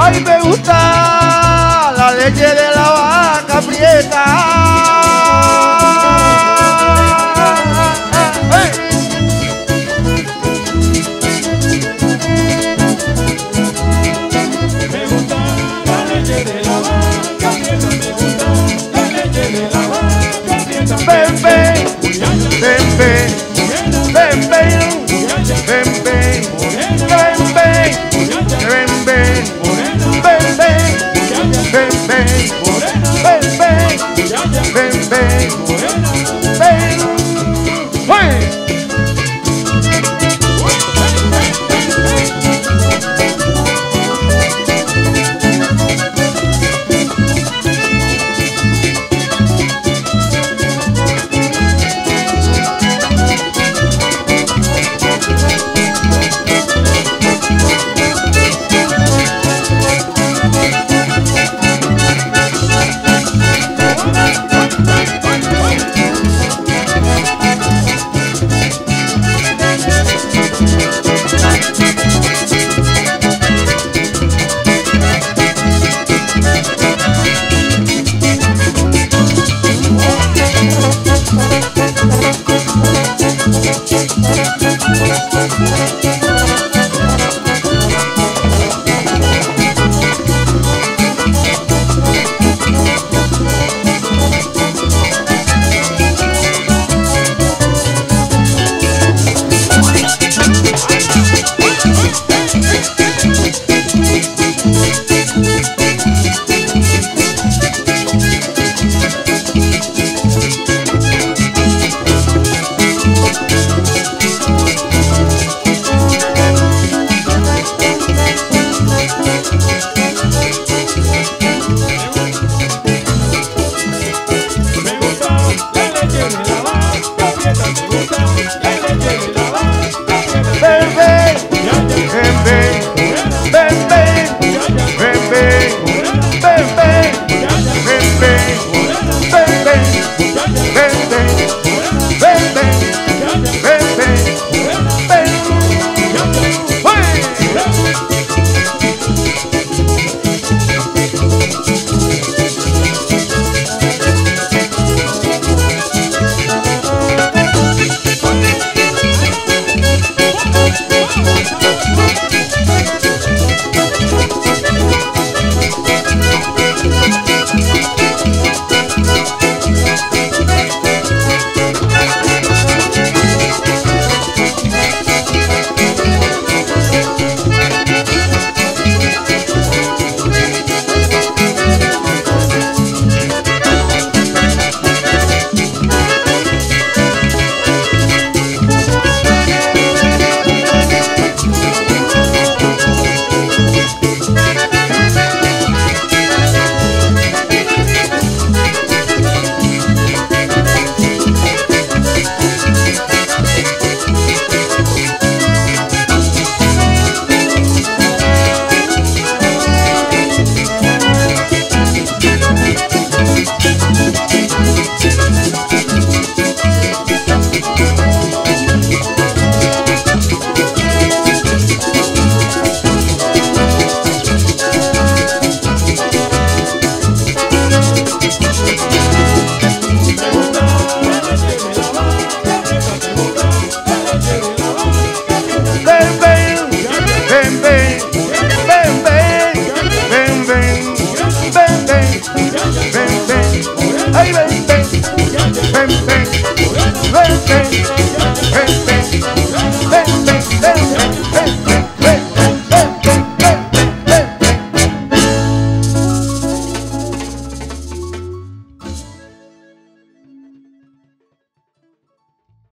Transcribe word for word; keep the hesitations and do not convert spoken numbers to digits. Ay, me gusta la leche de la vaca prieta. Hey. Me gusta la leche de la vaca prieta. Me gusta la leche de la vaca prieta. Bebe, bebe, bebe, bebe, bebe, bebe. Ven, ven, ven, ven, ven.